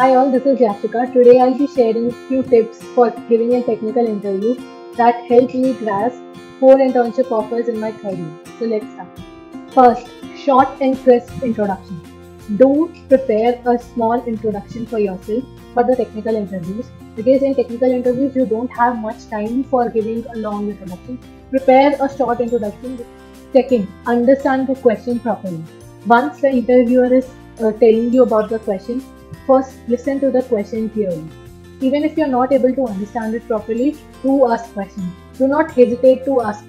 Hi all, this is Yashica. Today I'll be sharing a few tips for giving a technical interview that helped me grasp 4 internship offers in my third year. So let's start. First, short and crisp introduction. Do prepare a small introduction for yourself for the technical interviews, because in technical interviews you don't have much time for giving a long introduction. Prepare a short introduction. Second, understand the question properly. Once the interviewer is telling you about the question, first, listen to the question clearly. Even if you are not able to understand it properly, do ask questions. Do not hesitate to ask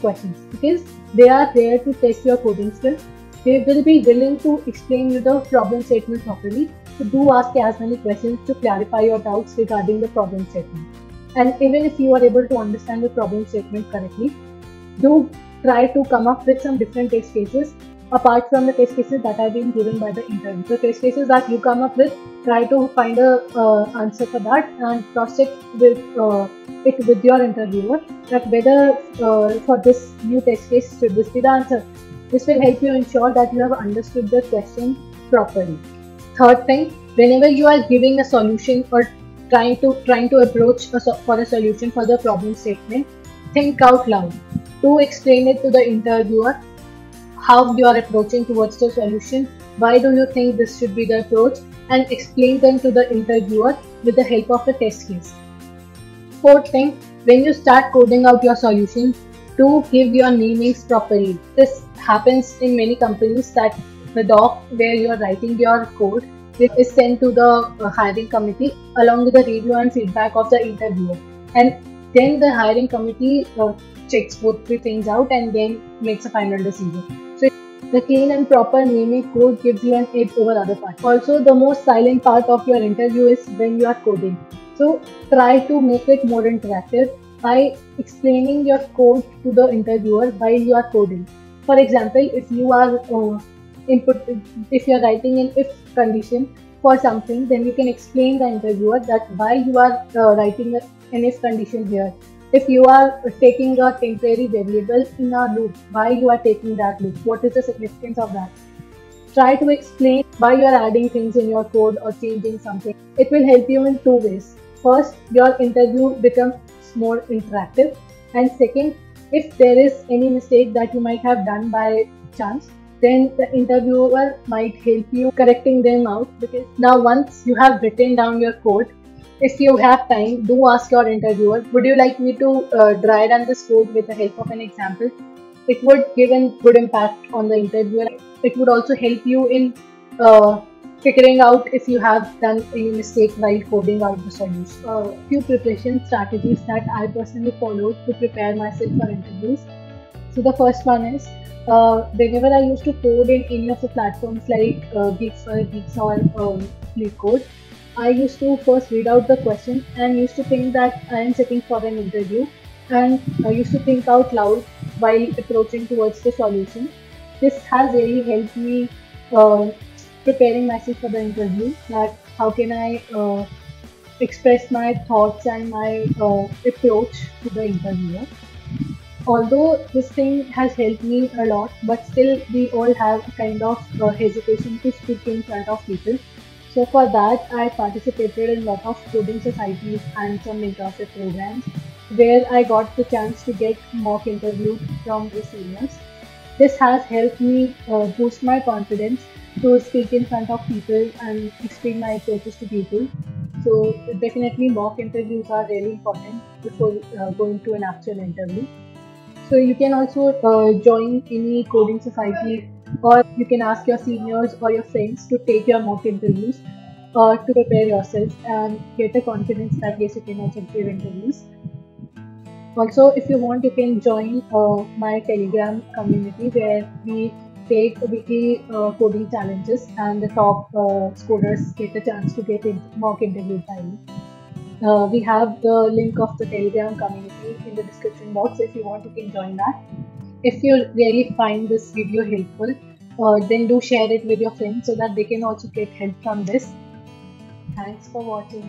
questions, because they are there to test your coding skills. They will be willing to explain you the problem statement properly. So do ask as many questions to clarify your doubts regarding the problem statement. And even if you are able to understand the problem statement correctly, do try to come up with some different test cases apart from the test cases that are being given by the interview. So test cases that you come up with, try to find a answer for that and cross-check with your interviewer that whether for this new test case should this be the answer. This will help you ensure that you have understood the question properly. Third thing, whenever you are giving a solution or trying to approach for a solution for the problem statement, think out loud. Do explain it to the interviewer how you are approaching towards the solution, why do you think this should be the approach, and explain them to the interviewer with the help of the test case. Fourth thing, when you start coding out your solution, do give your namings properly. This happens in many companies that the doc where you are writing your code is sent to the hiring committee along with the review and feedback of the interviewer. And then the hiring committee checks both three things out and then makes a final decision. So the clean and proper naming code gives you an edge over other parts. Also, the most silent part of your interview is when you are coding. So try to make it more interactive by explaining your code to the interviewer while you are coding. For example, if you are writing an if condition for something, then you can explain the interviewer that why you are writing an if condition here. If you are taking a temporary variable in a loop, why you are taking that loop? What is the significance of that? Try to explain why you are adding things in your code or changing something. It will help you in two ways. First, your interview becomes more interactive. And second, if there is any mistake that you might have done by chance, then the interviewer might help you correcting them out. Because now once you have written down your code, if you have time, do ask your interviewer, would you like me to dry run this code with the help of an example? It would give a good impact on the interviewer. It would also help you in figuring out if you have done any mistake while coding out the solution. Few preparation strategies that I personally followed to prepare myself for interviews. So the first one is, whenever I used to code in any of the platforms like GeeksforGeeks or LeetCode, I used to first read out the question and used to think that I am sitting for an interview, and I used to think out loud while approaching towards the solution. This has really helped me preparing myself for the interview, that how can I express my thoughts and my approach to the interviewer. Although this thing has helped me a lot, but still we all have a kind of hesitation to speak in front of people. So for that, I participated in a lot of coding societies and some mentorship programs where I got the chance to get mock interviews from the seniors. This has helped me boost my confidence to speak in front of people and explain my approaches to people. So definitely mock interviews are really important before going to an actual interview. So you can also join any coding society, or you can ask your seniors or your friends to take your mock interviews to prepare yourself and get the confidence that yes, you can also give interviews. Also, if you want, you can join my Telegram community where we take weekly coding challenges, and the top scorers get a chance to get mock interview time. We have the link of the Telegram community in the description box. If you want, you can join that. If you really find this video helpful, then do share it with your friends so that they can also get help from this. Thanks for watching.